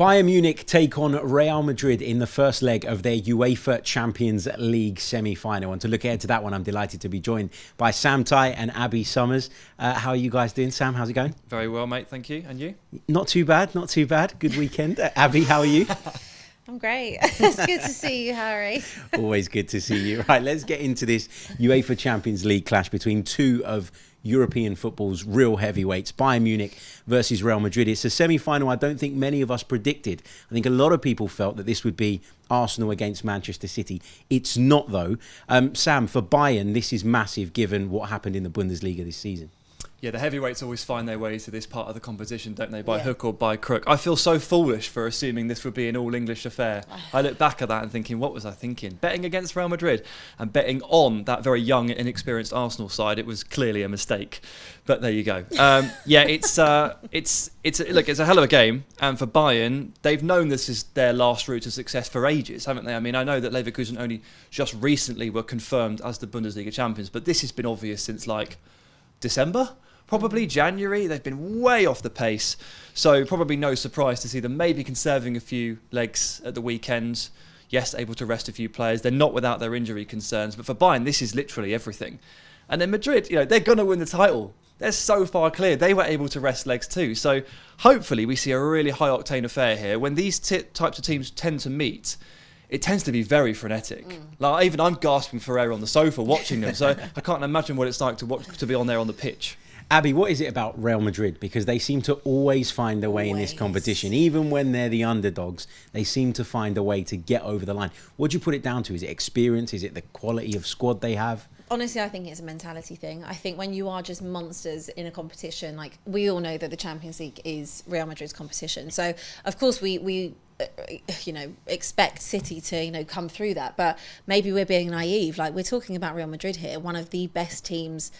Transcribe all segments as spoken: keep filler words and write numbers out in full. Bayern Munich take on Real Madrid in the first leg of their UEFA Champions League semi-final. And to look ahead to that one, I'm delighted to be joined by Sam Tighe and Abbi Summers. Uh, how are you guys doing? Sam, how's it going? Very well, mate. Thank you. And you? Not too bad. Not too bad. Good weekend. uh, Abbi, how are you? I'm great. It's good to see you, Harry. Always good to see you. Right, let's get into this UEFA Champions League clash between two of European football's real heavyweights, Bayern Munich versus Real Madrid. It's a semi-final I don't think many of us predicted. I think a lot of people felt that this would be Arsenal against Manchester City. It's not, though. Um, Sam, for Bayern, this is massive given what happened in the Bundesliga this season. Yeah, the heavyweights always find their way to this part of the competition, don't they? By yeah. hook or by crook. I feel so foolish for assuming this would be an all-English affair. I look back at that and thinking, what was I thinking? Betting against Real Madrid and betting on that very young, inexperienced Arsenal side, it was clearly a mistake. But there you go. Um, yeah, it's, uh, it's, it's, look, it's a hell of a game. And for Bayern, they've known this is their last route to success for ages, haven't they? I mean, I know that Leverkusen only just recently were confirmed as the Bundesliga champions, but this has been obvious since, like, December? Probably January. They've been way off the pace. So probably no surprise to see them maybe conserving a few legs at the weekend. Yes, able to rest a few players. They're not without their injury concerns. But for Bayern, this is literally everything. And then Madrid, you know, they're going to win the title. They're so far clear. They were able to rest legs too. So hopefully we see a really high-octane affair here. When these types of teams tend to meet, it tends to be very frenetic. Mm. Like, even I'm gasping for air on the sofa watching them. So I can't imagine what it's like to, watch, to be on there on the pitch. Abbi, what is it about Real Madrid? Because they seem to always find a way always. in this competition. Even when they're the underdogs, they seem to find a way to get over the line. What do you put it down to? Is it experience? Is it the quality of squad they have? Honestly, I think it's a mentality thing. I think when you are just monsters in a competition, like, we all know that the Champions League is Real Madrid's competition. So, of course, we... we you know, expect City to, you know, come through that. But maybe we're being naive. Like, we're talking about Real Madrid here, one of the best teams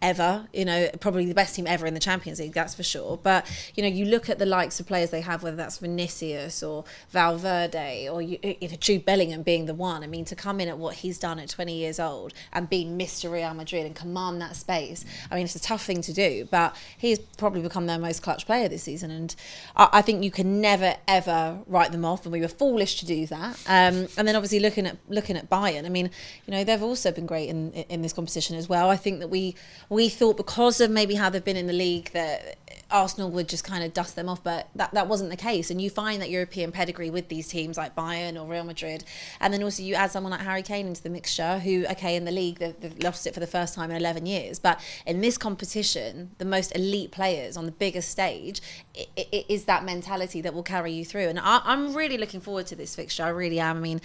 ever, you know, probably the best team ever in the Champions League, that's for sure. But, you know, you look at the likes of players they have, whether that's Vinicius or Valverde or you, you know, Jude Bellingham being the one. I mean, to come in at what he's done at twenty years old and be Mister Real Madrid and command that space, I mean, it's a tough thing to do, but he's probably become their most clutch player this season. And I, I think you can never, ever write them off, and we were foolish to do that. Um, and then obviously looking at looking at Bayern, I mean, you know, they've also been great in, in this competition as well. I think that we... We thought, because of maybe how they've been in the league, that Arsenal would just kind of dust them off, but that, that wasn't the case. And you find that European pedigree with these teams like Bayern or Real Madrid. And then also you add someone like Harry Kane into the mixture who, okay, in the league, they've, they've lost it for the first time in eleven years. But in this competition, the most elite players on the biggest stage, it, it is that mentality that will carry you through. And I, I'm really looking forward to this fixture. I really am. I mean,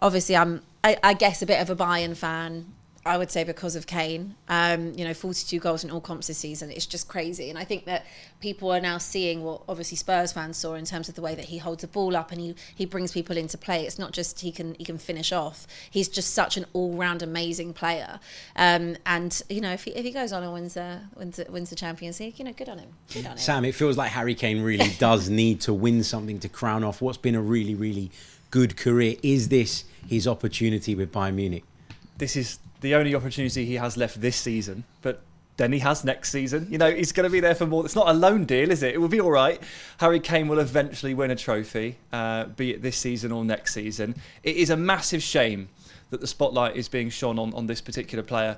obviously, I'm, I, I guess, a bit of a Bayern fan, I would say, because of Kane. Um, you know, forty-two goals in all comps this season. It's just crazy. And I think that people are now seeing what obviously Spurs fans saw in terms of the way that he holds the ball up and he, he brings people into play. It's not just he can he can finish off. He's just such an all-round amazing player. Um, and, you know, if he, if he goes on and wins the, wins, the, wins the Champions League, you know, good on him. Good on him. Sam, it feels like Harry Kane really does need to win something to crown off what's been a really, really good career. Is this his opportunity with Bayern Munich? This is the only opportunity he has left this season, but then he has next season. You know, he's going to be there for more. It's not a loan deal, is it? It will be all right. Harry Kane will eventually win a trophy, uh, be it this season or next season. It is a massive shame that the spotlight is being shone on, on this particular player.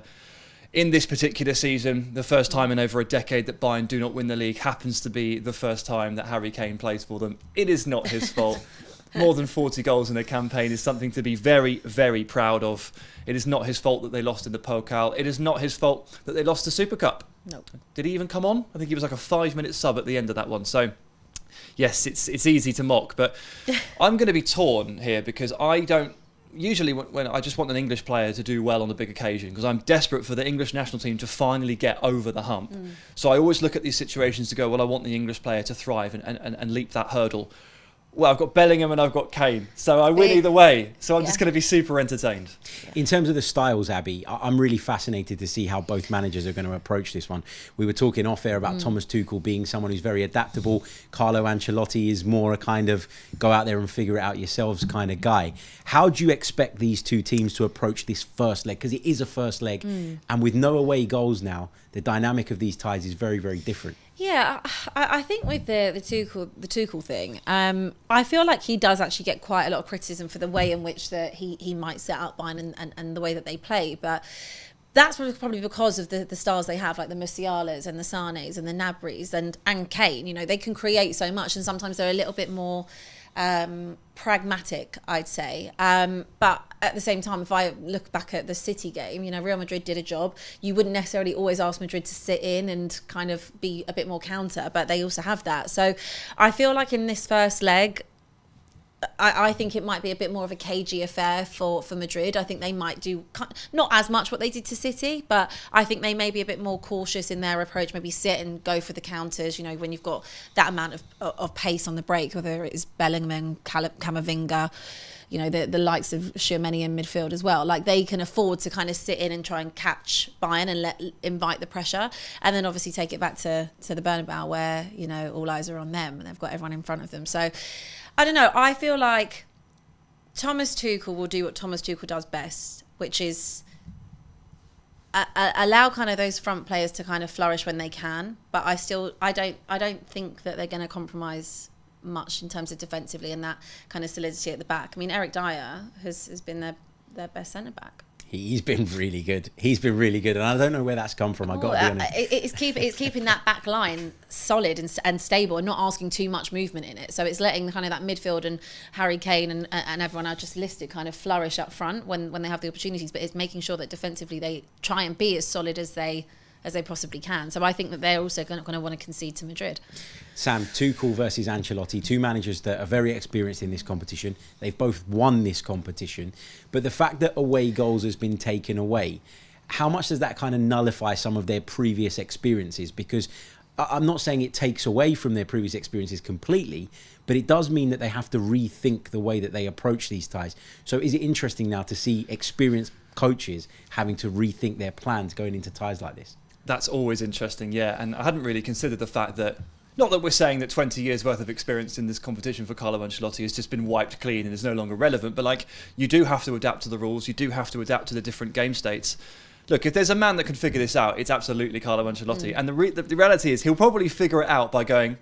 In this particular season, the first time in over a decade that Bayern do not win the league happens to be the first time that Harry Kane plays for them. It is not his fault. More than forty goals in a campaign is something to be very, very proud of. It is not his fault that they lost in the Pokal. It is not his fault that they lost the Super Cup. No. Did he even come on? I think he was like a five-minute sub at the end of that one. So, yes, it's it's easy to mock. But I'm going to be torn here because I don't... Usually when I just want an English player to do well on a big occasion because I'm desperate for the English national team to finally get over the hump. Mm. So I always look at these situations to go, well, I want the English player to thrive and, and, and leap that hurdle. Well, I've got Bellingham and I've got Kane, so I win either way. So I'm yeah. just going to be super entertained. In terms of the styles, Abbi, I'm really fascinated to see how both managers are going to approach this one. We were talking off air about mm. Thomas Tuchel being someone who's very adaptable. Carlo Ancelotti is more a kind of go out there and figure it out yourselves kind of guy. How do you expect these two teams to approach this first leg? Because it is a first leg, mm. and with no away goals now, the dynamic of these ties is very, very different. Yeah, I, I think with the the Tuchel the Tuchel thing, um, I feel like he does actually get quite a lot of criticism for the way in which that he he might set up Bayern and, and and the way that they play, but that's probably because of the, the stars they have, like the Musialas and the Sanes and the Nabris and, and Kane. You know, they can create so much, and sometimes they're a little bit more um, pragmatic, I'd say. Um, but at the same time, if I look back at the City game, you know, Real Madrid did a job. You wouldn't necessarily always ask Madrid to sit in and kind of be a bit more counter, but they also have that. So I feel like in this first leg, I, I think it might be a bit more of a cagey affair for, for Madrid. I think they might do not as much what they did to City, but I think they may be a bit more cautious in their approach, maybe sit and go for the counters, you know, when you've got that amount of, of pace on the break, whether it is Bellingham, Camavinga, you know, the, the likes of Schumani in midfield as well. Like, they can afford to kind of sit in and try and catch Bayern and let invite the pressure, and then obviously take it back to, to the Bernabeu where, you know, all eyes are on them and they've got everyone in front of them. So, I don't know. I feel like Thomas Tuchel will do what Thomas Tuchel does best, which is a, a, allow kind of those front players to kind of flourish when they can. But I still, I don't, I don't think that they're going to compromise much in terms of defensively and that kind of solidity at the back. I mean, Eric Dyer has, has been their, their best centre-back. He's been really good. He's been really good. And I don't know where that's come from. I've got to be honest. It's, keep, it's keeping that back line solid and, and stable and not asking too much movement in it. So it's letting kind of that midfield and Harry Kane and, and everyone I just listed kind of flourish up front when, when they have the opportunities. But it's making sure that defensively they try and be as solid as they as they possibly can. So I think that they're also going to, going to want to concede to Madrid. Sam, Tuchel versus Ancelotti, two managers that are very experienced in this competition. They've both won this competition. But the fact that away goals has been taken away, how much does that kind of nullify some of their previous experiences? Because I'm not saying it takes away from their previous experiences completely, but it does mean that they have to rethink the way that they approach these ties. So is it interesting now to see experienced coaches having to rethink their plans going into ties like this? That's always interesting, yeah. And I hadn't really considered the fact that, not that we're saying that twenty years worth of experience in this competition for Carlo Ancelotti has just been wiped clean and is no longer relevant, but like, you do have to adapt to the rules, you do have to adapt to the different game states. Look, if there's a man that can figure this out, it's absolutely Carlo Ancelotti. Mm. And the, re the, the reality is he'll probably figure it out by going,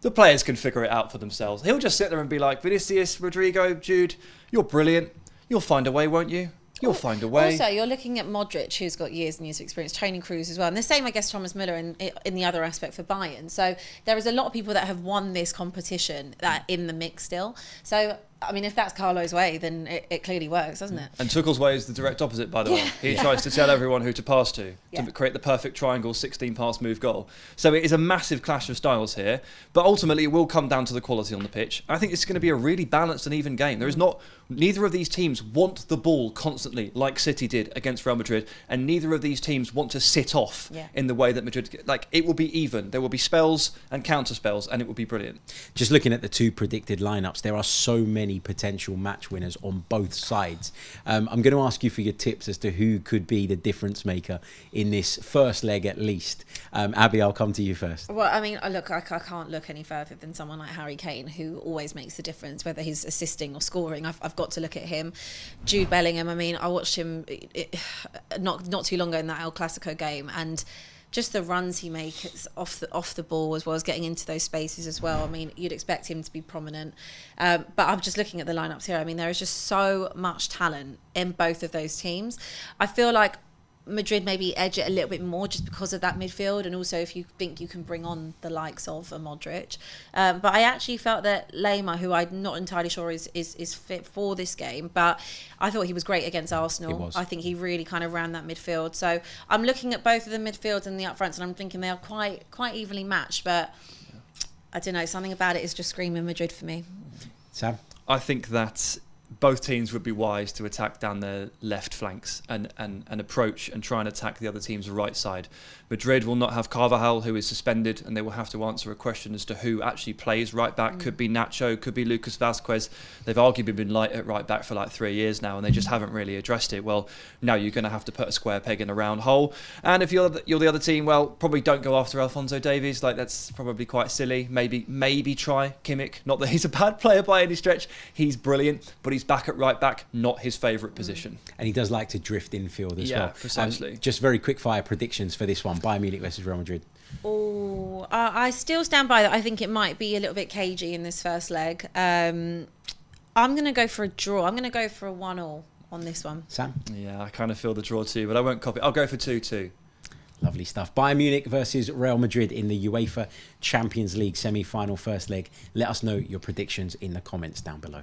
the players can figure it out for themselves. He'll just sit there and be like, Vinicius, Rodrigo, Jude, you're brilliant. You'll find a way, won't you? You'll find a way. Also, you're looking at Modric, who's got years and years of experience, training crews as well. And the same, I guess, Thomas Muller in, in the other aspect for Bayern. So there is a lot of people that have won this competition that in the mix still. So, I mean, if that's Carlo's way, then it, it clearly works, doesn't it? And Tuchel's way is the direct opposite, by the yeah. way. He yeah. tries to tell everyone who to pass to, yeah. to create the perfect triangle, sixteen pass move goal. So it is a massive clash of styles here, but ultimately it will come down to the quality on the pitch. I think it's going to be a really balanced and even game. There is not, neither of these teams want the ball constantly like City did against Real Madrid, and neither of these teams want to sit off yeah. in the way that Madrid, like, it will be even. There will be spells and counter spells, and it will be brilliant. Just looking at the two predicted lineups, there are so many potential match winners on both sides. Um, I'm going to ask you for your tips as to who could be the difference maker in this first leg, at least. Um, Abbi, I'll come to you first. Well, I mean, look, I, I can't look any further than someone like Harry Kane, who always makes the difference, whether he's assisting or scoring. I've, I've got to look at him. Jude Bellingham, I mean, I watched him it, not, not too long ago in that El Clasico game, and just the runs he makes off the, off the ball, as well as getting into those spaces as well. I mean, you'd expect him to be prominent. Um, but I'm just looking at the lineups here. I mean, there is just so much talent in both of those teams. I feel like Madrid maybe edge it a little bit more just because of that midfield, and also if you think you can bring on the likes of a Modric. Um, but I actually felt that Lehmer, who I'm not entirely sure is, is, is fit for this game, but I thought he was great against Arsenal. I think he really kind of ran that midfield. So I'm looking at both of the midfields and the up fronts, and I'm thinking they are quite, quite evenly matched, but yeah. I don't know, something about it is just screaming Madrid for me. Sam? I think that both teams would be wise to attack down their left flanks and, and, and approach and try and attack the other team's right side. Madrid will not have Carvajal, who is suspended, and they will have to answer a question as to who actually plays right back. Mm. Could be Nacho, could be Lucas Vasquez. They've arguably been light at right back for like three years now, and they just haven't really addressed it. Well, now you're going to have to put a square peg in a round hole. And if you're the, you're the other team, well, probably don't go after Alphonso Davies. Like, that's probably quite silly. Maybe, maybe try Kimmich. Not that he's a bad player by any stretch. He's brilliant, but he he's back at right back, not his favourite position. And he does like to drift infield as yeah, well. Yeah, precisely. Um, just very quick fire predictions for this one. Bayern Munich versus Real Madrid. Oh, uh, I still stand by that. I think it might be a little bit cagey in this first leg. Um, I'm going to go for a draw. I'm going to go for a one all on this one. Sam? Yeah, I kind of feel the draw too, but I won't copy. I'll go for two two. Lovely stuff. Bayern Munich versus Real Madrid in the UEFA Champions League semi-final first leg. Let us know your predictions in the comments down below.